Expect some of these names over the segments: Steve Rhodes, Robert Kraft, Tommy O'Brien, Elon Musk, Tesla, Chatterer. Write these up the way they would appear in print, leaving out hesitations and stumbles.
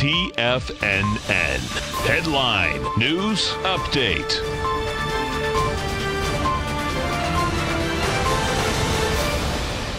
TFNN. Headline News Update.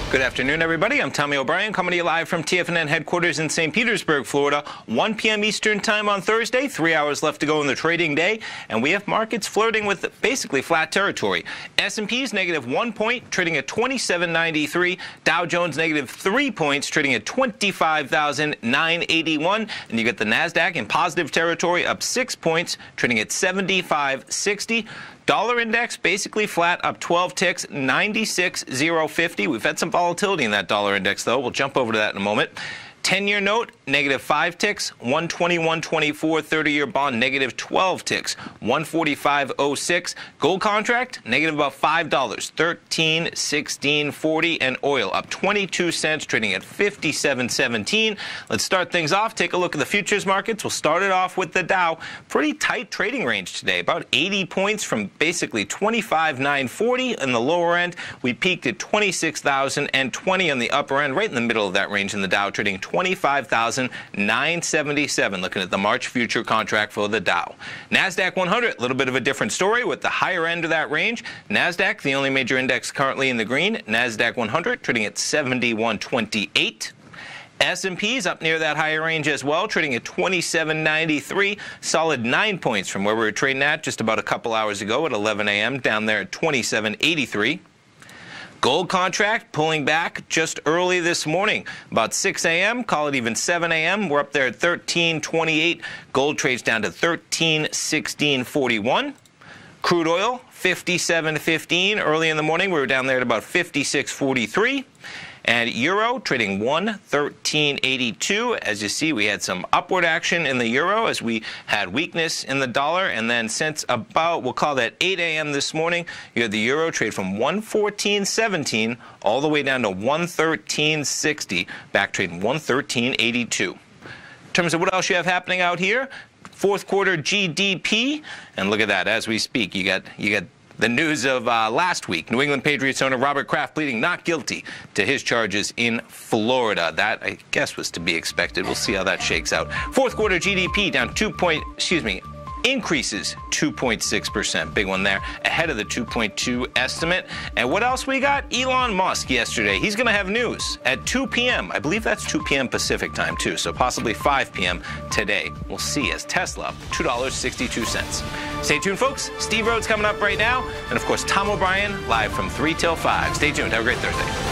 Good afternoon, everybody. I'm Tommy O'Brien, coming to you live from TFNN headquarters in St. Petersburg, Florida. 1 p.m. Eastern time on Thursday, 3 hours left to go in the trading day, and we have markets flirting with basically flat territory. S&P's negative 1 point, trading at 2793. Dow Jones negative 3 points, trading at 25,981. And you get the NASDAQ in positive territory, up 6 points, trading at 7560. Dollar index basically flat, up 12 ticks, 96,050. We've had some volatility in that dollar index, though. We'll jump over to that in a moment. 10-year note, negative 5 ticks, 121.24. 30-year bond, negative 12 ticks, 145.06. Gold contract, negative about $5, 13.1640. And oil up 22 cents, trading at 57.17. Let's start things off. Take a look at the futures markets. We'll start it off with the Dow. Pretty tight trading range today, about 80 points from basically 25,940 in the lower end. We peaked at 26,020 on the upper end, right in the middle of that range in the Dow, trading 25,977, looking at the March future contract for the Dow. NASDAQ 100, a little bit of a different story with the higher end of that range. NASDAQ, the only major index currently in the green. NASDAQ 100 trading at 7128. S&P's up near that higher range as well, trading at 2793, solid 9 points from where we were trading at just about a couple hours ago at 11 a.m., down there at 2783. Gold contract pulling back just early this morning, about 6 a.m., call it even 7 a.m. We're up there at 1328. Gold trades down to 131641. Crude oil, 57.15. Early in the morning, we were down there at about 56.43. And euro trading 1.1382. As you see, we had some upward action in the euro as we had weakness in the dollar. And then since about, we'll call that 8 a.m. this morning, you had the euro trade from 1.1417 all the way down to 1.1360, back trading 1.1382. In terms of what else you have happening out here, fourth quarter GDP, and look at that as we speak. You got the news of last week, New England Patriots owner Robert Kraft pleading not guilty to his charges in Florida. That, I guess, was to be expected. We'll see how that shakes out. Fourth quarter GDP down 2.6%. Big one there, ahead of the 2.2 estimate. And what else we got? Elon Musk yesterday. He's going to have news at 2 p.m. I believe that's 2 p.m. Pacific time, too, so possibly 5 p.m. today. We'll see as Tesla up $2.62. Stay tuned, folks. Steve Rhodes coming up right now. And, of course, Tom O'Brien live from 3 till 5. Stay tuned. Have a great Thursday.